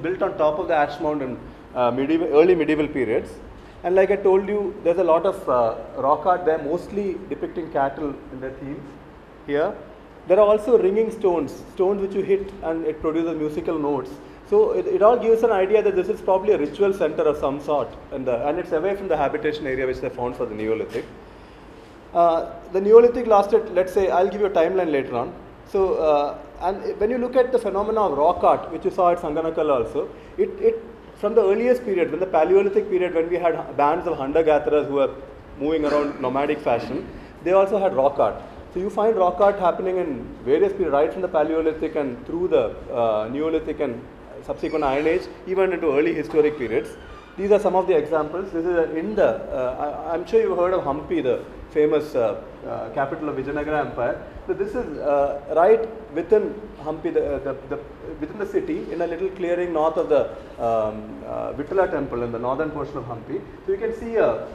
Built on top of the ash mound in early medieval periods. And like I told you, there's a lot of rock art there, mostly depicting cattle in their themes here. There are also ringing stones, stones which you hit and it produces musical notes. So it all gives an idea that this is probably a ritual center of some sort, and it's away from the habitation area which they found for the Neolithic. The Neolithic lasted, let's say, I'll give you a timeline later on. So, and when you look at the phenomena of rock art, which you saw at Sanganakallu also, it from the earliest period, when the Paleolithic period, when we had bands of hunter-gatherers who were moving around nomadic fashion, they also had rock art. So you find rock art happening in various periods, right from the Paleolithic and through the Neolithic and subsequent Iron Age, even into early historic periods. These are some of the examples. This is in the, I'm sure you've heard of Hampi, the famous capital of Vijayanagara Empire. So this is right within Hampi, within the city, in a little clearing north of the Vitthala temple in the northern portion of Hampi. So you can see a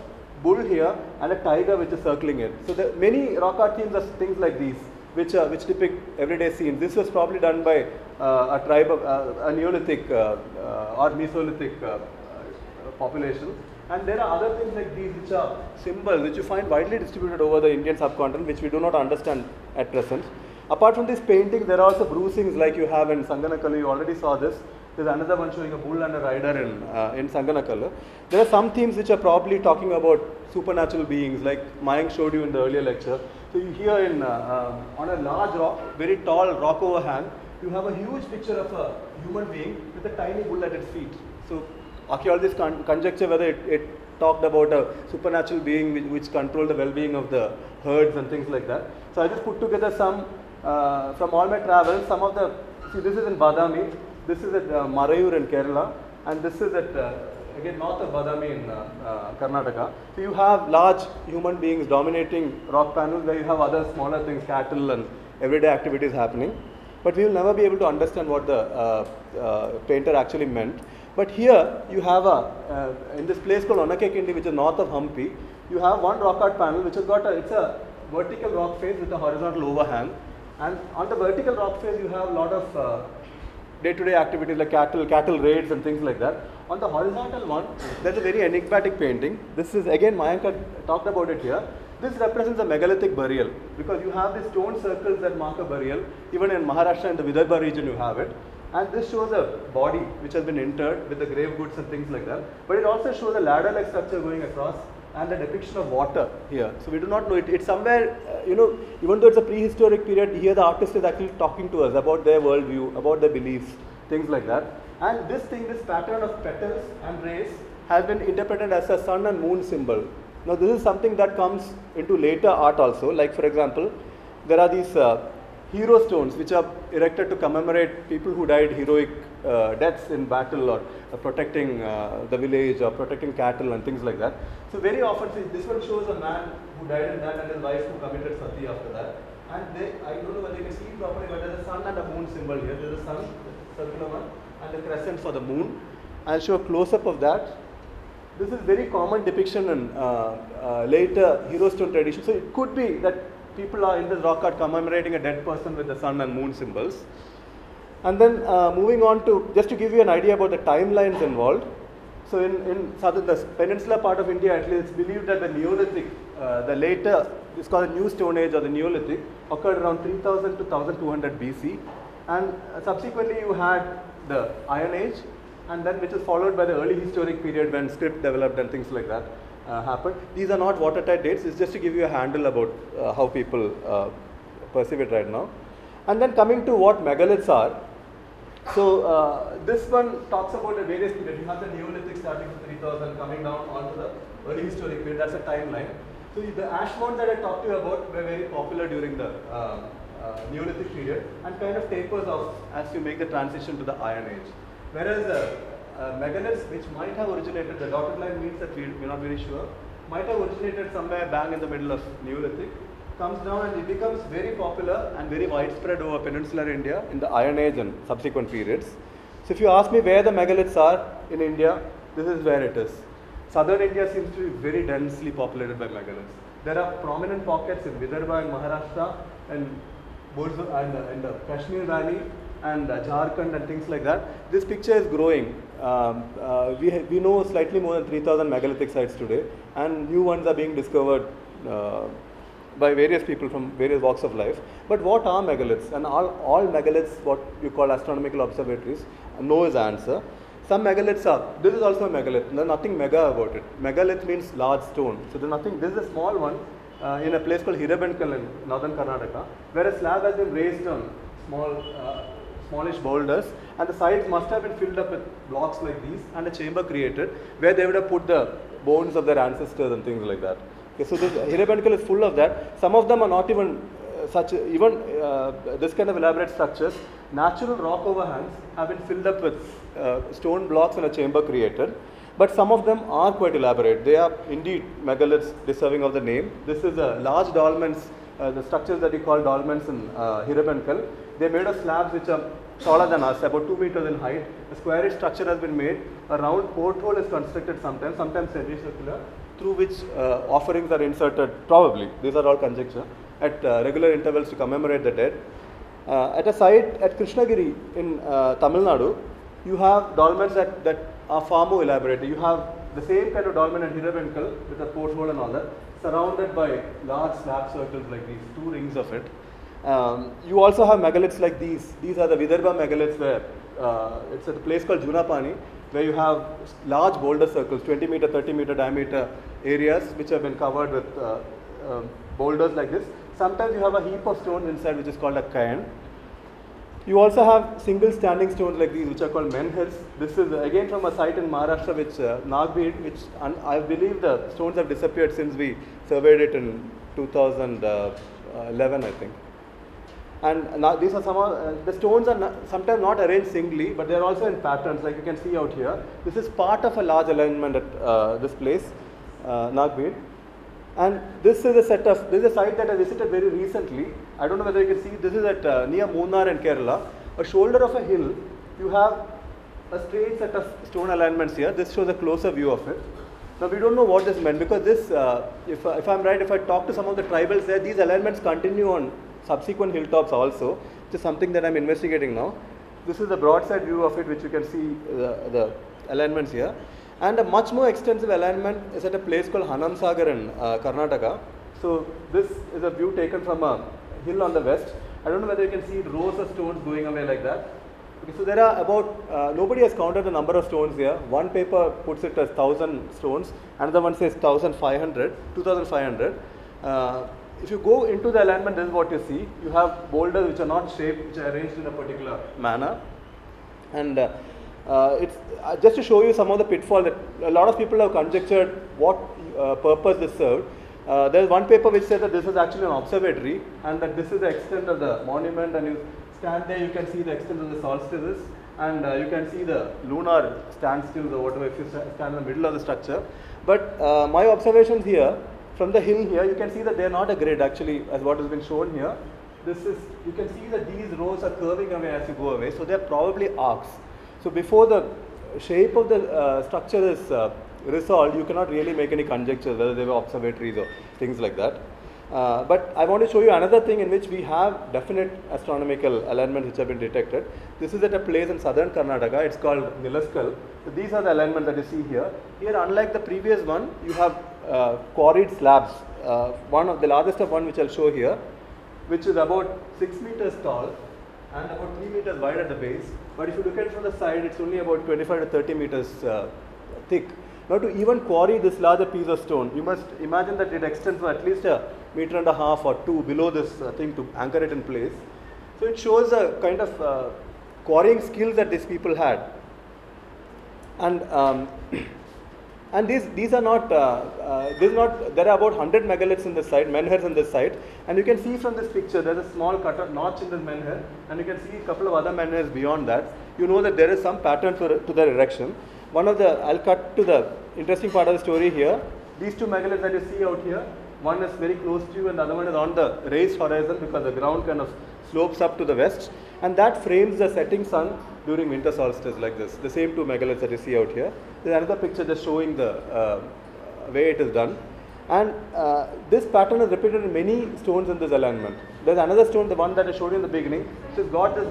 bull here and a tiger which is circling it. So there, many rock art themes are things like these, which depict everyday scenes. This was probably done by a tribe of a Neolithic or Mesolithic population. And there are other things like these which are symbols which you find widely distributed over the Indian subcontinent, which we do not understand at present. Apart from these paintings, there are also bruisings like you have in Sanganakallu. You already saw this. There's another one showing a bull and a rider in Sanganakallu. There are some themes which are probably talking about supernatural beings, like Mayank showed you in the earlier lecture. So you hear in on a large rock, very tall rock overhang, you have a huge picture of a human being with a tiny bull at its feet. So archaeologists conjecture whether it talked about a supernatural being which controlled the well-being of the herds and things like that. So I just put together some from all my travels. Some of the, see, this is in Badami, this is at Marayur in Kerala, and this is at again north of Badami in Karnataka. So you have large human beings dominating rock panels, where you have other smaller things, cattle and everyday activities happening. But we will never be able to understand what the painter actually meant. But here you have a, in this place called Onakekindi, which is north of Hampi, you have one rock art panel which has got a, it's a vertical rock face with a horizontal overhang. And on the vertical rock face you have a lot of day-to-day activities like cattle raids and things like that. On the horizontal one, there's a very enigmatic painting. This is, again, Mayank had talked about it here. This represents a megalithic burial, because you have these stone circles that mark a burial. Even in Maharashtra and the Vidarbha region you have it. And this shows a body which has been interred with the grave goods and things like that. But it also shows a ladder-like structure going across and a depiction of water here. So we do not know it. It's somewhere, you know, even though it's a prehistoric period, here the artist is actually talking to us about their worldview, about their beliefs, things like that. And this thing, this pattern of petals and rays has been interpreted as a sun and moon symbol. Now this is something that comes into later art also. Like, for example, there are these hero stones which are erected to commemorate people who died heroic deaths in battle, or protecting the village, or protecting cattle and things like that. So very often, see, this one shows a man who died in that and his wife who committed sati after that. And they, I don't know whether you can see it properly, but there's a sun and a moon symbol here. There's a sun, circular one, and a crescent for the moon. I'll show a close-up of that. This is very common depiction in later hero stone tradition. So it could be that people are in this rock art commemorating a dead person with the sun and moon symbols. And then moving on to, just to give you an idea about the timelines involved. So in southern, the peninsula part of India at least, it's believed that the Neolithic, the later, it's called the New Stone Age or the Neolithic, occurred around 3000 to 1200 BC. And subsequently you had the Iron Age, and then which is followed by the early historic period when script developed and things like that. Happened. These are not watertight dates, it's just to give you a handle about how people perceive it right now. And then coming to what megaliths are. So this one talks about the various periods. You have the Neolithic starting from 3000 coming down onto the early historic period, that's a timeline. So the ash mounds that I talked to you about were very popular during the Neolithic period, and kind of tapers off as you make the transition to the Iron Age. Whereas megaliths which might have originated, the dotted line means that we're not very sure, might have originated somewhere bang in the middle of Neolithic, comes down and it becomes very popular and very widespread over peninsular India in the Iron Age and subsequent periods. So if you ask me where the megaliths are in India, this is where it is. Southern India seems to be very densely populated by megaliths. There are prominent pockets in Vidarbha and Maharashtra and in the Kashmir Valley, and Jharkhand and things like that. This picture is growing. We know slightly more than 3,000 megalithic sites today, and new ones are being discovered by various people from various walks of life. But what are megaliths? And all megaliths, what you call astronomical observatories, no is the answer. Some megaliths are, this is also a megalith, there's nothing mega about it. Megalith means large stone, so there's nothing, this is a small one in a place called Hirebenakal in northern Karnataka, where a slab has been raised on small, smallish boulders, and the sides must have been filled up with blocks like these and a chamber created where they would have put the bones of their ancestors and things like that. Okay, so this Hirebenakal is full of that. Some of them are not even such, even this kind of elaborate structures. Natural rock overhangs have been filled up with stone blocks in a chamber created, but some of them are quite elaborate. They are indeed megaliths deserving of the name. This is a large dolmens, the structures that you call dolmens in Hirebenakal. They made of slabs which are taller than us, about 2 meters in height. A squarish structure has been made. A round porthole is constructed sometimes semicircular, through which offerings are inserted, probably, these are all conjecture, at regular intervals to commemorate the dead. At a site at Krishnagiri in Tamil Nadu, you have dolmens that are far more elaborate. You have the same kind of dolmen at Hirebenakal with a porthole and all that, surrounded by large slab circles like these, 2 rings of it. You also have megaliths like these. These are the Vidarbha megaliths where it's at a place called Junapani, where you have large boulder circles, 20 meter, 30 meter diameter areas which have been covered with boulders like this. Sometimes you have a heap of stones inside which is called a cairn. You also have single standing stones like these which are called menhirs. This is again from a site in Maharashtra which Nagbeed, which I believe the stones have disappeared since we surveyed it in 2011, I think. And now these are some of the stones are sometimes not arranged singly, but they are also in patterns, like you can see out here. This is part of a large alignment at this place, Nagbeed. And this is a site that I visited very recently. I don't know whether you can see. This is at near Munnar in Kerala. A shoulder of a hill. You have a straight set of stone alignments here. This shows a closer view of it. Now we don't know what this meant, because this, if I'm right, if I talk to some of the tribals there, these alignments continue on subsequent hilltops also, which is something that I'm investigating now. This is the broadside view of it, which you can see the alignments here. And a much more extensive alignment is at a place called Hanamsagar in Karnataka. So this is a view taken from a hill on the west. I don't know whether you can see rows of stones going away like that. Okay, so there are about, nobody has counted the number of stones here. One paper puts it as 1,000 stones, another one says 1,500, 2,500. If you go into the alignment, this is what you see. You have boulders which are not shaped, which are arranged in a particular manner. And it's just to show you some of the pitfall that a lot of people have conjectured what purpose this served. There's one paper which said that this is actually an observatory and that this is the extent of the monument, and you stand there, you can see the extent of the solstices, and you can see the lunar standstills or whatever if you stand in the middle of the structure. But my observations here, from the hill here, you can see that they are not a grid actually, as what has been shown here. This is, you can see that these rows are curving away as you go away, so they are probably arcs. So before the shape of the structure is resolved, you cannot really make any conjectures whether they were observatories or things like that. But I want to show you another thing in which we have definite astronomical alignments which have been detected. This is at a place in southern Karnataka, it's called Nilaskal. So these are the alignments that you see here. Here, unlike the previous one, you have quarried slabs, one of the largest of one which I'll show here, which is about 6 meters tall and about 3 meters wide at the base. But if you look at it from the side, it's only about 25 to 30 meters thick. Now to even quarry this larger piece of stone, you must imagine that it extends for at least a meter and a half or 2 below this thing to anchor it in place. So it shows a kind of quarrying skills that these people had. And and these are not, there are about 100 megaliths in this site, menhirs in this site, and you can see from this picture there is a small cut notch in this menhir, and you can see a couple of other menhirs beyond that. You know that there is some pattern to their erection. One of the, I'll cut to the interesting part of the story here. These two megaliths that you see out here, one is very close to you and the other one is on the raised horizon because the ground kind of slopes up to the west, and that frames the setting sun during winter solstice like this, the same two megaliths that you see out here. There's another picture just showing the way it is done, and this pattern is repeated in many stones in this alignment. There's another stone, the one that I showed you in the beginning, which has got this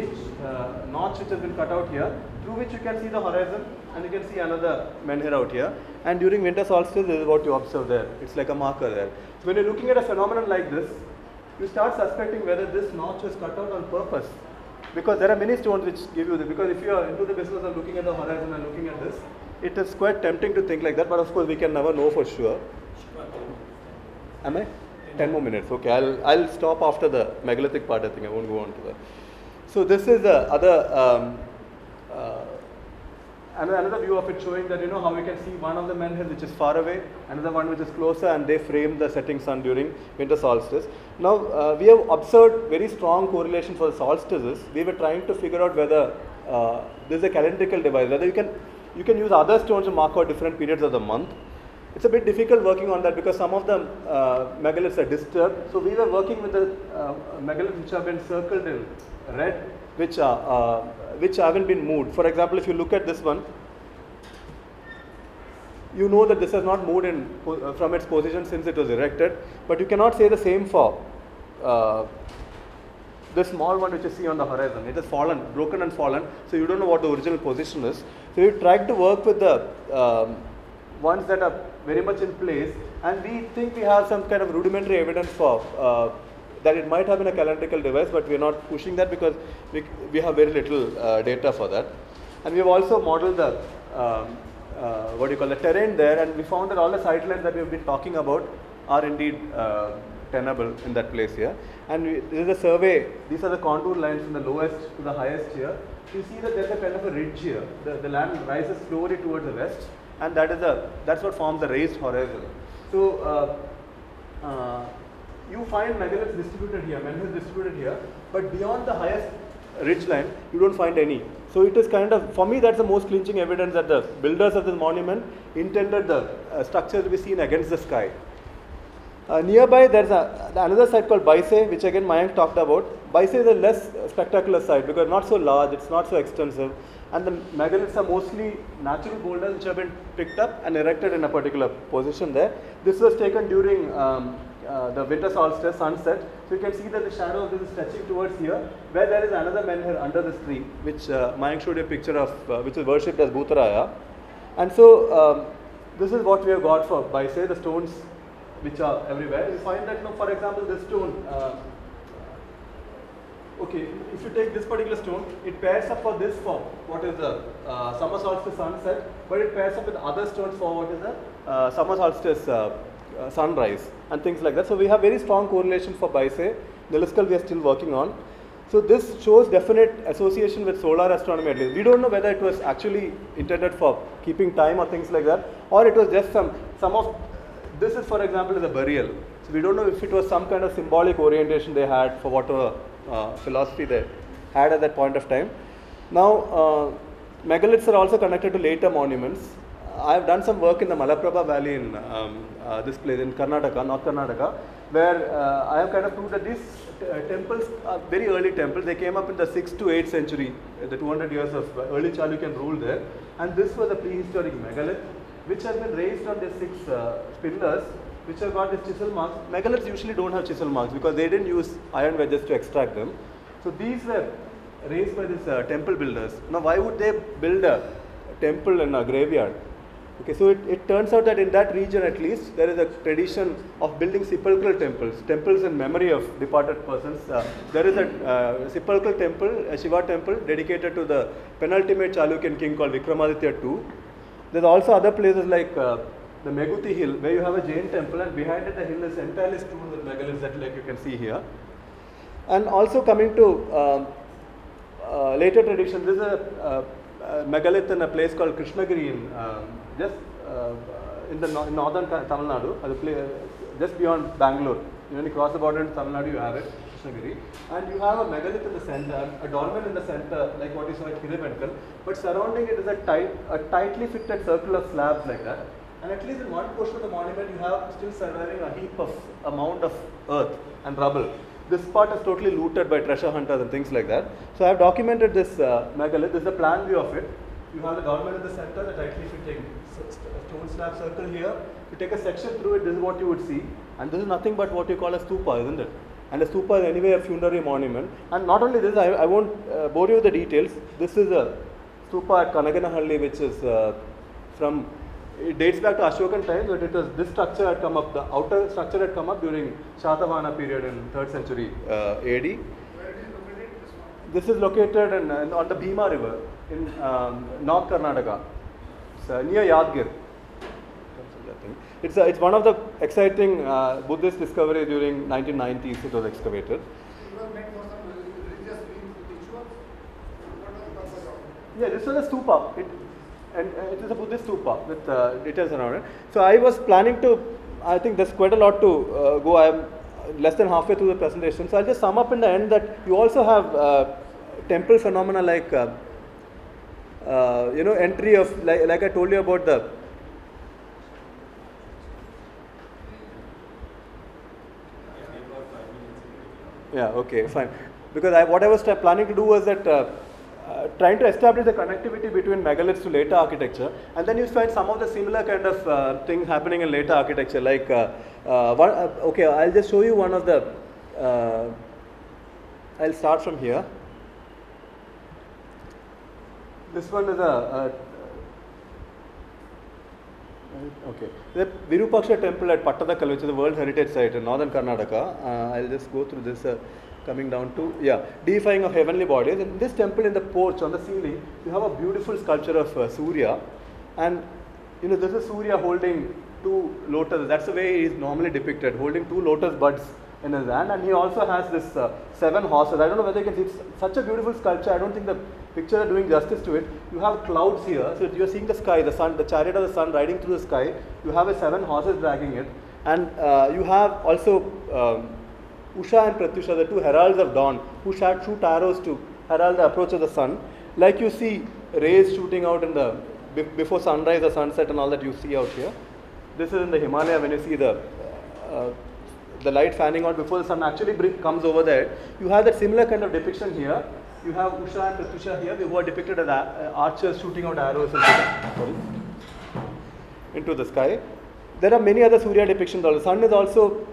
which notch which has been cut out here, through which you can see the horizon and you can see another menhir out here. And during winter solstice, this is what you observe there. It's like a marker there. So when you're looking at a phenomenon like this, you start suspecting whether this notch was cut out on purpose, because there are many stones which give you this. Because if you are into the business of looking at the horizon and looking at this, it is quite tempting to think like that, but of course we can never know for sure. Am I? 10 more minutes. Okay, I'll stop after the megalithic part. I think I won't go on to that. So this is the other another view of it, showing that, you know, how we can see one of the menhirs which is far away, another one which is closer, and they frame the setting sun during winter solstice. Now we have observed very strong correlation for the solstices. We were trying to figure out whether this is a calendrical device, whether you can use other stones to mark out different periods of the month. It's a bit difficult working on that because some of the megaliths are disturbed. So we were working with the megaliths which have been circled in red, which haven't been moved. For example, if you look at this one, you know that this has not moved in, from its position since it was erected. But you cannot say the same for the small one which you see on the horizon. It has fallen, broken and fallen. So you don't know what the original position is. So we tried to work with the ones that are very much in place, and we think we have some kind of rudimentary evidence for that it might have been a calendrical device, but we are not pushing that because we have very little data for that. And we have also modeled the the terrain there, and we found that all the sightlines that we have been talking about are indeed tenable in that place here. And this is a survey. These are the contour lines from the lowest to the highest here. You see that there is a kind of a ridge here. The land rises slowly towards the west, and that's what forms the raised horizon. So you find megaliths distributed here, menhirs distributed here, but beyond the highest ridge line, you don't find any. So it is kind of, for me, that's the most clinching evidence that the builders of this monument intended the structure to be seen against the sky. Nearby, there's another site called Baise, which again Mayank talked about. Baise is a less spectacular site because not so large, it's not so extensive, and the megaliths are mostly natural boulders which have been picked up and erected in a particular position there. This was taken during the winter solstice sunset, so you can see that the shadow of this is stretching towards here, where there is another menhir under this tree, which Mayank showed you a picture of, which is worshipped as Bhutaraya. And so this is what we have got for Baise, the stones which are everywhere. You find that, you know, for example, this stone, if you take this particular stone, it pairs up for this form, what is the summer solstice sunset, but it pairs up with other stones for what is the summer solstice sunrise and things like that. So we have very strong correlation for Baise. Nilaskal we are still working on. So this shows definite association with solar astronomy, at least. We don't know whether it was actually intended for keeping time or things like that, or it was just some of. This is, for example, is a burial. So we don't know if it was some kind of symbolic orientation they had for whatever philosophy they had at that point of time. Now, megaliths are also connected to later monuments. I have done some work in the Malaprabha Valley in this place in Karnataka, North Karnataka, where I have kind of proved that these temples are very early temples. They came up in the 6th to 8th century, the 200 years of early Chalukyan rule there. And this was a prehistoric megalith, which has been raised on the 6 pillars, which have got these chisel marks. Megaliths usually don't have chisel marks because they didn't use iron wedges to extract them. So these were raised by these temple builders. Now, why would they build a temple in a graveyard? Okay, so it turns out that in that region, at least, there is a tradition of building sepulchral temples, temples in memory of departed persons. There is a sepulchral temple, a Shiva temple, dedicated to the penultimate Chalukyan king called Vikramaditya II. There's also other places like the Meguti Hill, where you have a Jain temple, and behind it the hill is entirely strewn with megaliths that, like, you can see here. And also coming to later tradition, there's a megalith in a place called Krishnagiri in in northern Tamil Nadu, just beyond Bangalore. When you cross the border into Tamil Nadu, you have it. And you have a megalith in the center, a dolmen in the center, like what you saw at Hirebenakal, but surrounding it is a tightly fitted circle of slabs like that. And at least in one portion of the monument, you have still surviving a mound of earth and rubble. This part is totally looted by treasure hunters and things like that. So I have documented this megalith. This is a plan view of it. You have the dolmen in the center, the tightly fitting stone slab circle here. You take a section through it, this is what you would see. And this is nothing but what you call a stupa, isn't it? and a super anyway a funerary monument. And not only this, I won't bore you with the details. This is a stupa at Kanaganahalli, which is from, it dates back to Ashokan times, but it was this structure had come up, the outer structure had come up during Shatavana period in 3rd century AD. Where is it located? This is located in, on the Bhima river in North Karnataka, near Yadgir. It's one of the exciting Buddhist discovery during 1990s. It was excavated. It was meant for some religious rituals. What was the purpose of it? Yeah, this was a stupa. It is a Buddhist stupa with details around it. So I was planning to. I think there's quite a lot to go. I'm less than halfway through the presentation, so I'll just sum up in the end that you also have temple phenomena like entry of like I told you about the. Yeah, okay, fine. Because what I was planning to do was that trying to establish the connectivity between megaliths to later architecture, and then you find some of the similar kind of things happening in later architecture. Like, okay, I'll just show you one of the. I'll start from here. This one is a. Okay, the Virupaksha temple at Pattadakal, which is a World Heritage Site in northern Karnataka. I'll just go through this, coming down to, deifying of heavenly bodies. In this temple, in the porch, on the ceiling, you have a beautiful sculpture of Surya. And, this is Surya holding two lotus. That's the way he is normally depicted, holding two lotus buds in his hand. And he also has this 7 horses. I don't know whether you can see, it's such a beautiful sculpture. I don't think the picture are doing justice to it. You have clouds here, so you are seeing the sky, the sun, the chariot of the sun riding through the sky. You have a 7 horses dragging it, and you have also Usha and Pratyusha, the two heralds of dawn, who shoot arrows to herald the approach of the sun. Like you see rays shooting out in the before sunrise or sunset and all that you see out here. This is in the Himalaya when you see the light fanning out before the sun actually comes over there. You have that similar kind of depiction here. You have Usha and Pratyusha here, who are depicted as archers shooting out arrows into the sky. There are many other Surya depictions. The sun is also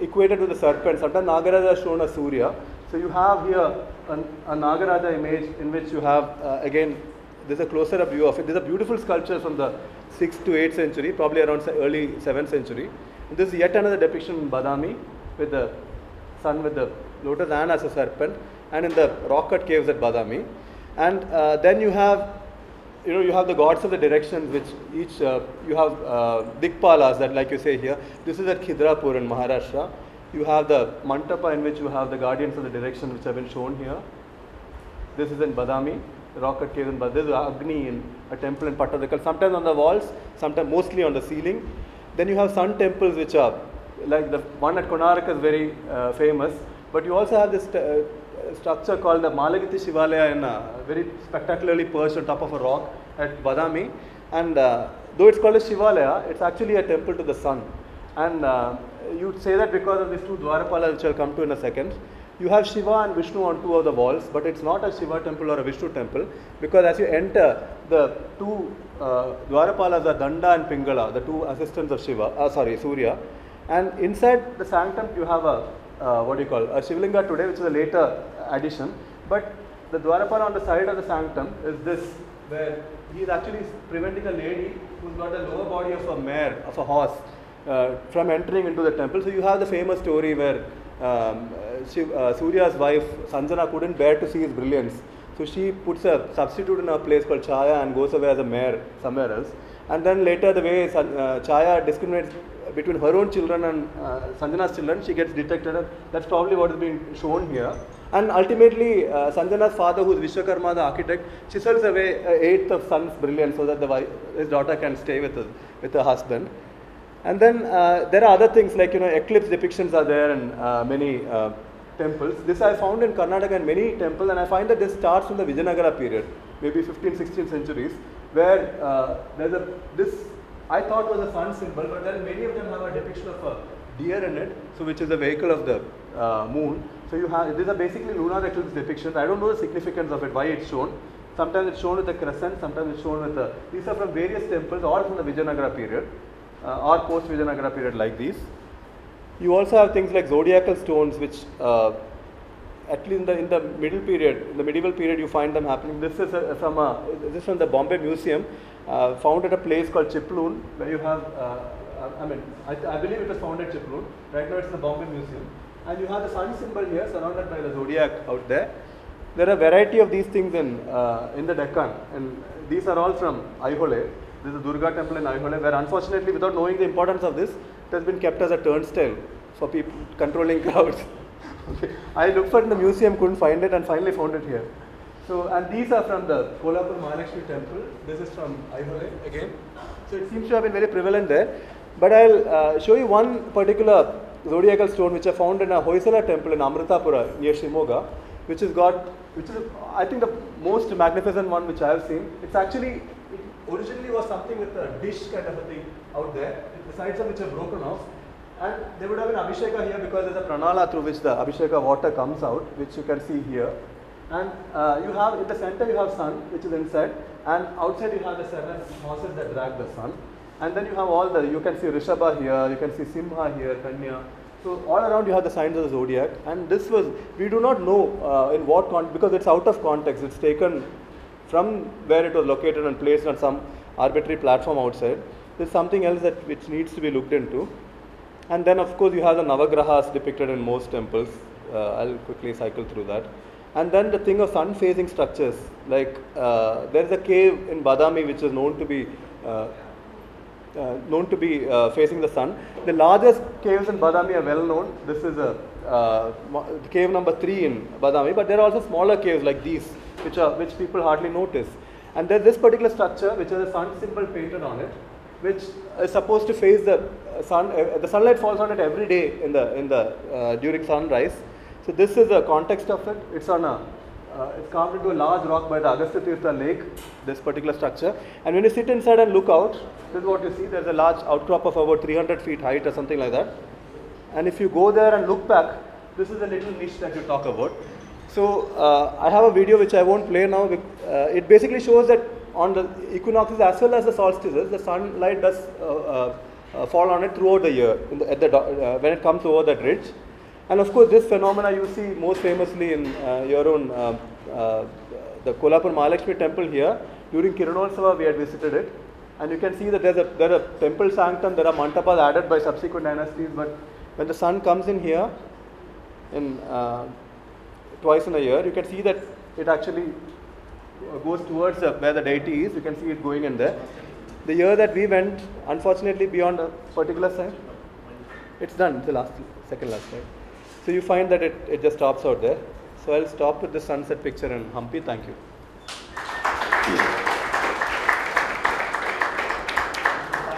equated with the serpent. Sometimes Nagaraja is shown as Surya. So you have here a Nagaraja image in which you have, again, there's a closer up view of it. There's a beautiful sculpture from the 6th to 8th century, probably around early 7th century. And this is yet another depiction in Badami, with the sun with the lotus and as a serpent, and in the rock cut caves at Badami. And then you have, you have the gods of the directions, which each, you have Dikpalas that, like you say here, this is at Khidrapur in Maharashtra. You have the Mantapa in which you have the guardians of the direction, which have been shown here. This is in Badami, the rock cut caves in Badami. This is Agni in a temple in Pattadakal, sometimes on the walls, sometimes mostly on the ceiling. Then you have sun temples, which are, like the one at Konark is very famous, but you also have this structure called the Malagiti Shivalaya, in very spectacularly perched on top of a rock at Badami. And though it's called a Shivalaya, it's actually a temple to the sun. And you'd say that because of these two Dwarapalas, which I'll come to in a second. You have Shiva and Vishnu on two of the walls, but it's not a Shiva temple or a Vishnu temple, because as you enter, the two Dwarapalas are Danda and Pingala, the two assistants of Surya. And inside the sanctum, you have a a Shivalinga today, which is a later addition. But the Dwarapala on the side of the sanctum is this, where he is actually preventing a lady who's got the lower body of a mare, of a horse, from entering into the temple. So you have the famous story where Surya's wife Sanjana couldn't bear to see his brilliance. So she puts a substitute in a place called Chaya and goes away as a mare somewhere else. And then later, the way Chaya discriminates between her own children and Sanjana's children, she gets detected. That's probably what is being shown here. And ultimately, Sanjana's father, who is Vishwakarma, the architect, chisels away an eighth of son's brilliance so that his daughter can stay with her husband. And then there are other things like, eclipse depictions are there in many temples. This I found in Karnataka in many temples, and I find that this starts from the Vijayanagara period, maybe 15th, 16th centuries, where this I thought was a sun symbol, but then many of them have a depiction of a deer in it, so which is a vehicle of the moon. So you have, these are basically lunar eclipse depictions. I don't know the significance of it, why it's shown. Sometimes it's shown with a crescent, sometimes it's shown with a, these are from various temples, all from the Vijayanagara period, or post Vijayanagara period like these. You also have things like zodiacal stones, which at least in the medieval period, you find them happening. This is from the Bombay Museum, found at a place called Chiplun, where you have, I believe it was found at Chiplun. Right now, it's the Bombay Museum, and you have the sun symbol here, surrounded by the zodiac out there. There are a variety of these things in the Deccan, and these are all from Aihole. This is Durga temple in Aihole, where unfortunately, without knowing the importance of this, it has been kept as a turnstile for people controlling crowds. Okay. I looked for it in the museum, couldn't find it, and finally found it here. So, and these are from the Kolhapur Mahalakshmi Temple. This is from Aihole again. So it seems to have been very prevalent there. But I'll show you one particular zodiacal stone which I found in a Hoysala temple in Amritapura near Shimoga, which is I think the most magnificent one which I have seen. It's actually, originally was something with a dish kind of a thing out there, the sides of which are broken off, and they would have an Abhisheka here because there's a pranala through which the Abhisheka water comes out, which you can see here. And you have, in the center you have sun, which is inside, and outside you have the seven horses that drag the sun. And then you have all the, you can see Rishabha here, you can see Simha here, Kanya. So all around you have the signs of the zodiac, and this was, we do not know in what context, because it's out of context, it's taken from where it was located and placed on some arbitrary platform outside. There's something else that which needs to be looked into. And then of course you have the Navagrahas depicted in most temples. I'll quickly cycle through that. And then the thing of sun facing structures, like there's a cave in Badami which is known to be facing the sun. The largest caves in Badami are well known. This is a cave number 3 in Badami, but there are also smaller caves like these, which people hardly notice. And there's this particular structure which has a sun symbol painted on it, which is supposed to face the sun. The sunlight falls on it every day during sunrise. So this is the context of it. It's on a it's carved into a large rock by the Agastya Tirtha lake, this particular structure. And when you sit inside and look out, this is what you see. There's a large outcrop of about 300 feet height or something like that. And if you go there and look back, this is a little niche that you talk about. So I have a video which I won't play now. It basically shows that on the equinoxes as well as the solstices, the sunlight does fall on it throughout the year when it comes over that ridge. And of course, this phenomena you see most famously in your own, the Kolhapur Mahalakshmi temple here. During Kiranotsava, we had visited it. And you can see that there are temple sanctum, there are mantapas added by subsequent dynasties. But when the sun comes in here, twice in a year, you can see that it actually goes towards where the deity is. You can see it going in there. The year that we went, unfortunately, beyond a particular side, it's done, it's the second last slide. So you find that it just stops out there. So I'll stop with the sunset picture in Hampi. Thank you.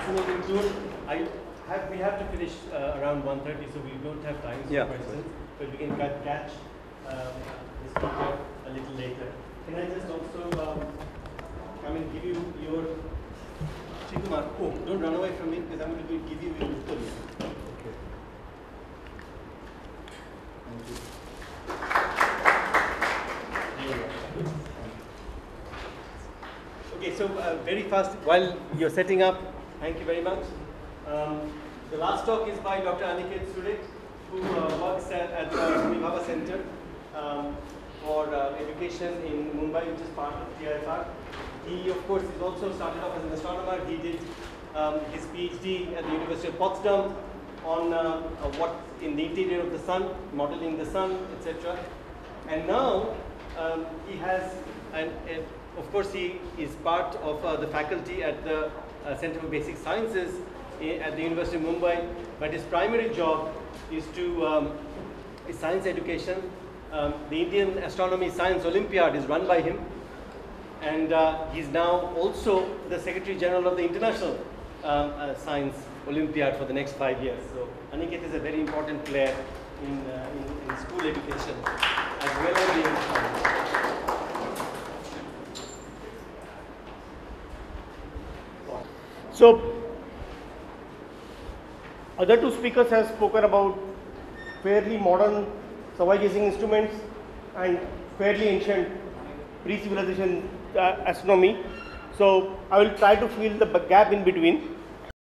Fascinating tour. We have to finish around 1:30, so we don't have time for questions. But we can catch this speaker a little later. Can I just also come and give you your Chikumar? Oh, don't run away from me, because I'm going to give you your Uttarya. Okay, so very fast, while you're setting up, thank you very much. The last talk is by Dr. Aniket Surit, who works at the Vibhava Center for Education in Mumbai, which is part of TIFR. He, of course, is also started off as an astronomer. He did his PhD at the University of Potsdam on what in the interior of the sun, modeling the sun, etc. And now he has, of course, he is part of the faculty at the Center for Basic Sciences at the University of Mumbai. But his primary job is to is science education. The Indian Astronomy Science Olympiad is run by him, and he's now also the Secretary General of the International Science Olympiad for the next 5 years. So Aniket is a very important player in school education as well as the English. So other two speakers have spoken about fairly modern survey gazing instruments and fairly ancient pre-civilization astronomy. So I will try to fill the gap in between.